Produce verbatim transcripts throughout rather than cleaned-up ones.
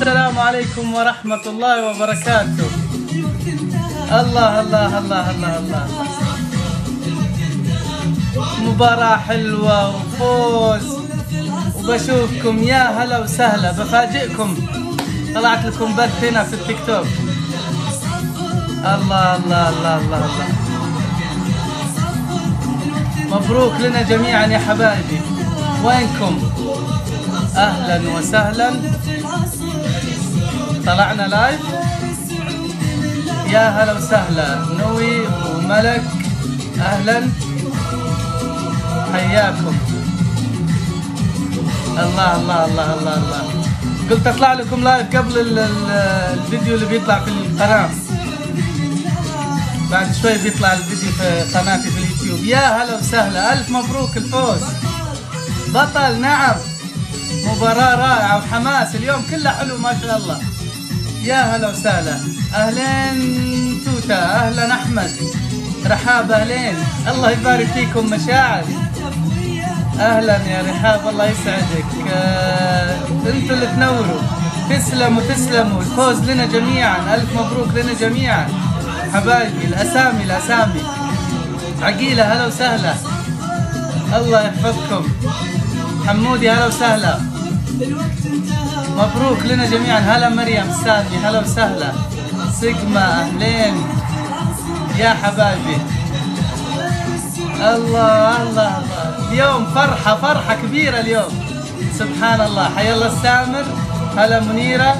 السلام عليكم ورحمة الله وبركاته. الله الله الله الله الله. مباراة حلوة وفوز، وبشوفكم يا هلا وسهلا. بفاجئكم، طلعت لكم بث هنا في التيك توك. الله الله الله الله الله. مبروك لنا جميعا يا حبايبي. وينكم؟ اهلا وسهلا. طلعنا لايف، يا هلا وسهلا. نوي وملك اهلا، حياكم. الله الله الله الله الله. قلت اطلع لكم لايف قبل الفيديو اللي بيطلع في القناه، بعد شوي بيطلع الفيديو في قناتي في اليوتيوب. يا هلا وسهلا، الف مبروك الفوز. بطل، نعم. مباراة رائعة وحماس، اليوم كله حلو ما شاء الله. يا هلا وسهلا. أهلين توتا، أهلا أحمد، رحاب أهلين. الله يبارك فيكم مشاعر. أهلا يا رحاب، الله يسعدك. آه، أنتوا اللي تنوروا. تسلموا تسلموا، الفوز لنا جميعا، ألف مبروك لنا جميعا حبايبي. الأسامي الأسامي، عقيلة هلا وسهلا، الله يحفظكم. حمودي هلا وسهلا، مبروك لنا جميعا. هلا مريم السامي هلا وسهلا، سيجما اهلين يا حبايبي. الله الله الله، اليوم فرحة فرحة كبيرة اليوم، سبحان الله. حيا الله السامر، هلا منيرة،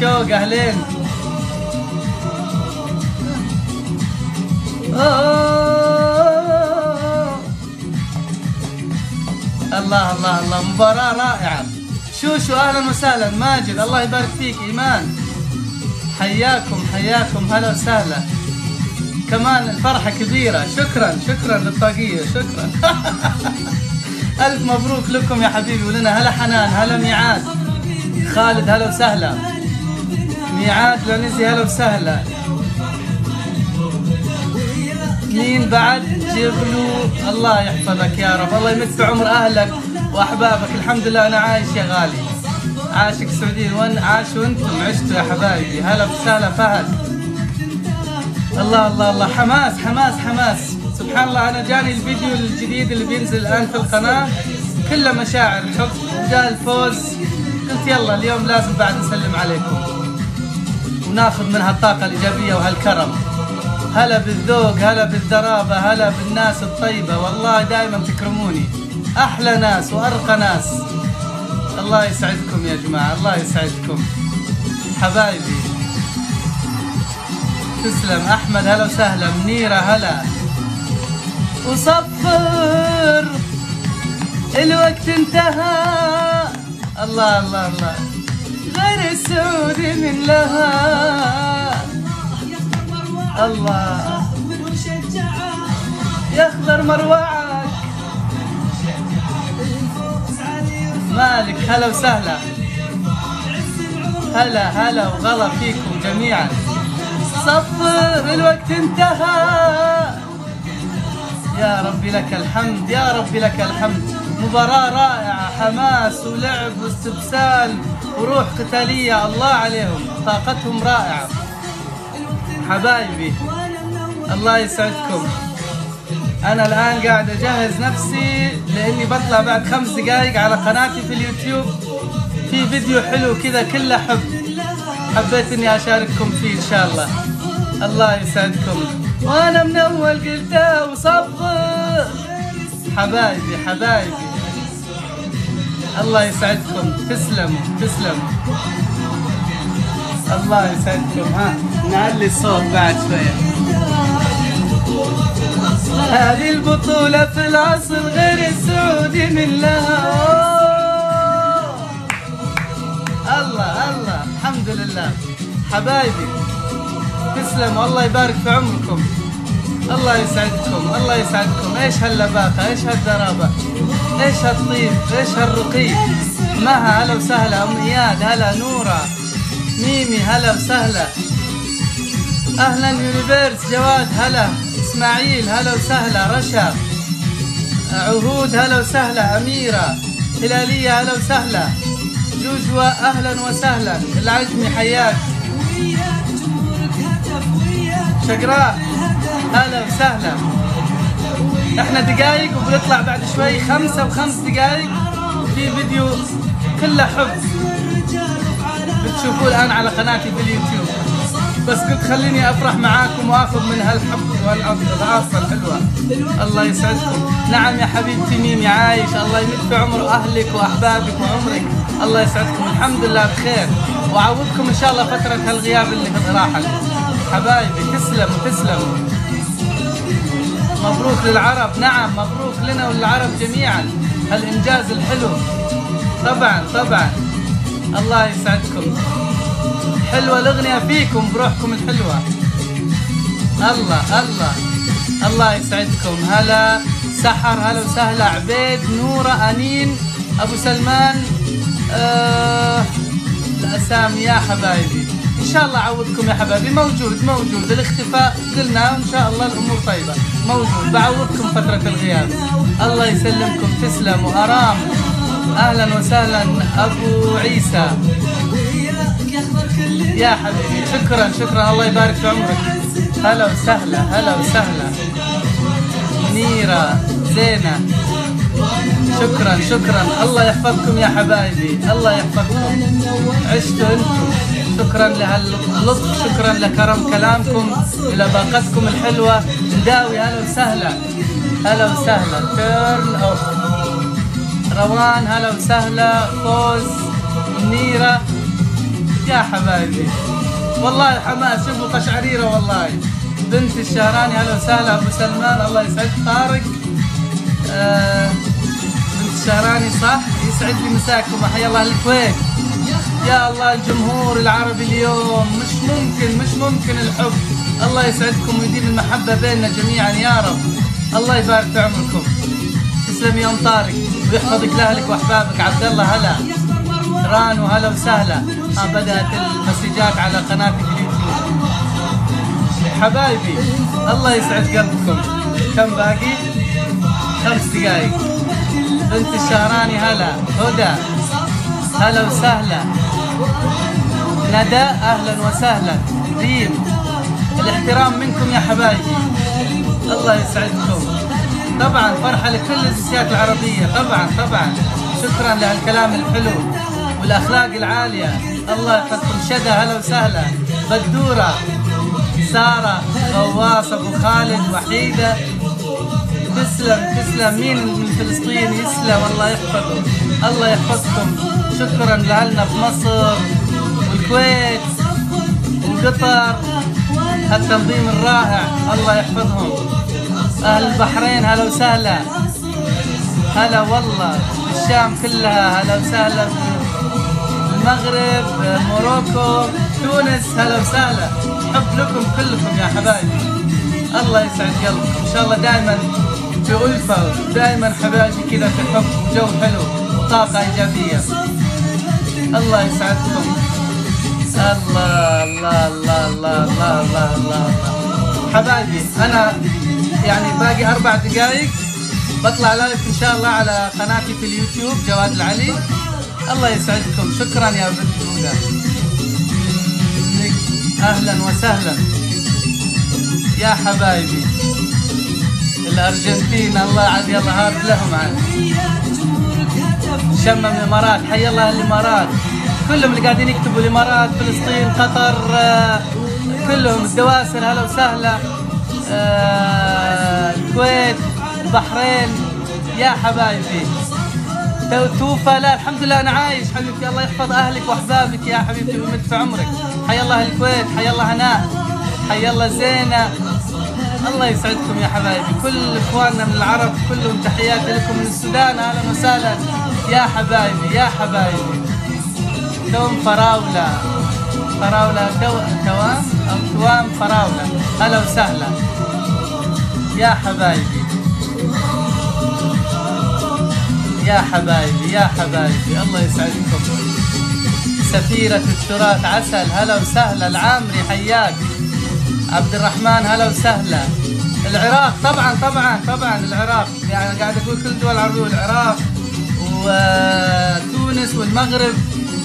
شوق اهلين. الله الله الله، مباراة رائعة. شوشو اهلا وسهلا، ماجد الله يبارك فيك. ايمان حياكم حياكم، هلا وسهلا. كمان الفرحة كبيرة، شكرا شكرا للطاقية، شكرا. الف مبروك لكم يا حبيبي ولنا. هلا حنان، هلا ميعاد، خالد هلا وسهلا، ميعاد لونزي هلا وسهلا. مين بعد؟ جبلو الله يحفظك يا رب، الله يمد في عمر اهلك واحبابك. الحمد لله انا عايش يا غالي، عاشق سعوديين، وان عاش وانتم عشتوا يا حبايبي. هلا وسهلا فهد. الله الله الله، حماس حماس حماس، سبحان الله. انا جاني الفيديو الجديد اللي بينزل الان في القناه، كله مشاعر حب، وجاء الفوز قلت يلا اليوم لازم بعد نسلم عليكم وناخذ من هالطاقه الايجابيه وهالكرم. هلا بالذوق، هلا بالدرابة، هلا بالناس الطيبة، والله دائما تكرموني، أحلى ناس وأرقى ناس. الله يسعدكم يا جماعة، الله يسعدكم حبايبي. تسلم. أحمد هلا وسهلا، منيرة هلا. وصفر الوقت انتهى، الله الله الله، غير السعودي من لها. الله يخضر مروعك. مالك هلا وسهلا، هلا هلا وغلا فيكم جميعا. صفر الوقت انتهى، يا ربي لك الحمد، يا ربي لك الحمد. مباراة رائعة، حماس ولعب واستبسال وروح قتالية، الله عليهم، طاقتهم رائعة حبايبي. الله يسعدكم. انا الان قاعد اجهز نفسي لاني بطلع بعد خمس دقائق على قناتي في اليوتيوب في فيديو حلو كذا كله حب، حبيت اني اشارككم فيه ان شاء الله. الله يسعدكم. وانا من اول قلتها وصفر حبايبي حبايبي. الله يسعدكم، تسلموا تسلموا. الله يسعدكم. ها نعلي الصوت بعد شوية. هذه البطولة في العصر غير السعودي من لها. الله الله، الحمد لله حبايبي. تسلموا، الله يبارك في عمركم، الله يسعدكم الله يسعدكم. ايش هاللباقة، ايش هالدرابة، ايش هالطيب، ايش هالرقي. مها هلا وسهلا، ام اياد هلا، نورة، ميمي هلا وسهلا، اهلا يونيفيرس، جواد هلا، اسماعيل هلا وسهلا، رشا، عهود هلا وسهلا، اميره، هلاليه هلا وسهلا، جوجوا اهلا وسهلا. العجمي حياك. شقراء اهلا وسهلا. احنا دقايق وبنطلع بعد شوي خمسة وخمس دقايق في فيديو كله حب بتشوفوه الان على قناتي في اليوتيوب، بس قلت خليني افرح معاكم واخذ من هالحب وهالعاطفه الحلوه. الله يسعدكم. نعم يا حبيبتي ميمي عايش، الله يمد في عمر اهلك واحبابك وعمرك. الله يسعدكم، الحمد لله بخير، واعوضكم ان شاء الله فتره هالغياب اللي قد راحت. حبايبي تسلموا تسلموا. مبروك للعرب، نعم مبروك لنا وللعرب جميعا هالانجاز الحلو. طبعا طبعا الله يسعدكم. حلوة الأغنية فيكم بروحكم الحلوة. الله الله الله يسعدكم. هلا سحر هلا وسهلا. عبيد نورة أنين أبو سلمان. آه الأسامي يا حبايبي، إن شاء الله أعوضكم يا حبايبي. موجود موجود، الاختفاء قلنا إن شاء الله الأمور طيبة، موجود بعوضكم فترة الغياب. الله يسلمكم تسلموا. آرام أهلا وسهلا. أبو عيسى يا حبيبي شكرا شكرا، الله يبارك في عمرك. هلا وسهلا هلا وسهلا. منيرة زينة شكرا شكرا. الله يحفظكم يا حبايبي، الله يحفظكم. عشتوا انتم. شكرا لهاللطف، شكرا لكرم كلامكم، الى باقتكم الحلوة. نداوي هلا وسهلا هلا وسهلا. تيرن اوف روان هلا وسهلا. فوز منيرة يا حبايبي، والله الحماس شوفوا قشعريره. والله بنت الشهراني هلا وسهلا. ابو سلمان الله يسعد. طارق آه بنت الشهراني صح. يسعد لي مساكم وحيا الله الكويت. يا الله الجمهور العربي اليوم مش ممكن مش ممكن الحب. الله يسعدكم ويديم المحبه بيننا جميعا يا رب. الله يبارك في عمركم. تسلم يا ام طارق ويحفظك لاهلك واحبابك. عبد الله هلا. رانو هلا وسهلا. ها بدأت المسجات على قناتي في اليوتيوب. حبايبي الله يسعد قلبكم. كم باقي؟ خمس دقايق. بنت الشهراني هلا. هدى هلا وسهلا. ندى اهلا وسهلا. ريم الاحترام منكم يا حبايبي، الله يسعدكم. طبعا فرحة لكل الجنسيات العربية، طبعا طبعا. شكرا لهالكلام الحلو والأخلاق العالية. الله يحفظكم. شدى هلا وسهلا. بدورة سارة غواص. أبو خالد وحيدة. تسلم تسلم. مين من فلسطين؟ يسلم الله يحفظه. الله يحفظكم. شكرا لأهلنا في مصر والكويت وقطر، هالتنظيم الرائع الله يحفظهم. أهل البحرين هلا وسهلا. هلا والله. الشام كلها هلا وسهلا. المغرب، موروكو، تونس هلا وسهلا. حب لكم كلكم يا حبايبي. الله يسعد قلبكم، ان شاء الله دائما في ألفة، دائما حبايبي كذا في حب وجو حلو وطاقة إيجابية. الله يسعدكم. الله الله الله الله الله الله الله. حبايبي أنا يعني باقي أربع دقايق بطلع لايف ان شاء الله على قناتي في اليوتيوب جواد العلي. الله يسعدكم. شكرا يا بنت هدى. اهلا وسهلا يا حبايبي. الارجنتين الله عاد يلا هارد لهم عاد. شمم الامارات حيا الله الامارات. كلهم اللي قاعدين يكتبوا الامارات فلسطين قطر كلهم. الدواسر هلا وسهلا. الكويت البحرين يا حبايبي. توفى لا الحمد لله انا عايش حبيبتي. الله يحفظ اهلك واحبابك يا حبيبتي ويمد في عمرك. حيا الله الكويت، حيا الله هناء، حيا الله زينه. الله يسعدكم يا حبايبي. كل اخواننا من العرب كلهم تحياتي لكم. من السودان اهلا وسهلا يا حبايبي يا حبايبي. توام فراوله فراوله توام او توام فراوله اهلا وسهلا يا حبايبي يا حبايبي يا حبايبي. الله يسعدكم. سفيرة التراث عسل هلا وسهلا. العامري حياك. عبد الرحمن هلا وسهلا. العراق طبعا طبعا طبعا. العراق يعني قاعد اقول كل الدول العربية والعراق وتونس والمغرب،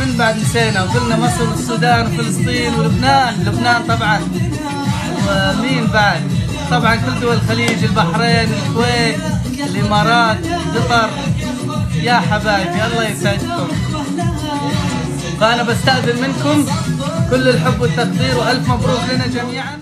من بعد نسينا وقلنا مصر والسودان وفلسطين ولبنان، لبنان طبعا، ومين بعد؟ طبعا كل دول الخليج، البحرين، الكويت، الامارات، قطر. يا حبايبي الله يسعدكم. فانا بستأذن منكم، كل الحب والتقدير والف مبروك لنا جميعا.